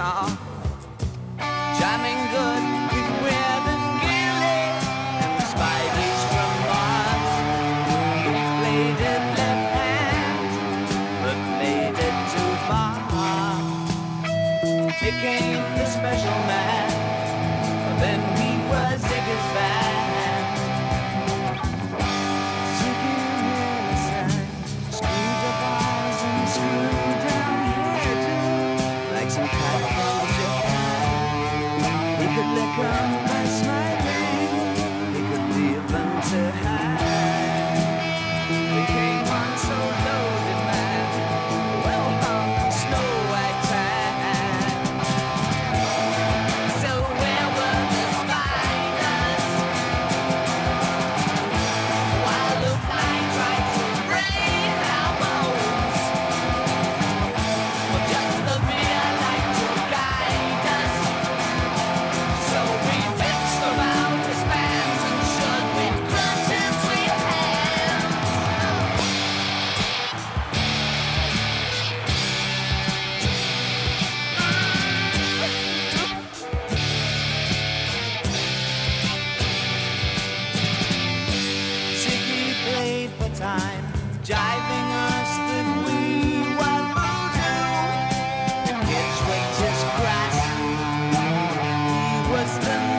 guitar, jamming good with Webb and Gilly and the Spideys from Mars. He played it left hand, but played it too far. Became the special man, but then he was Ziggy's band. Ziggy really sang, screw the bars and screw down head, like some cat from Japan. He could lick up by smiling, he could leave them to hang. Became one so loaded man, well hung snow. What's the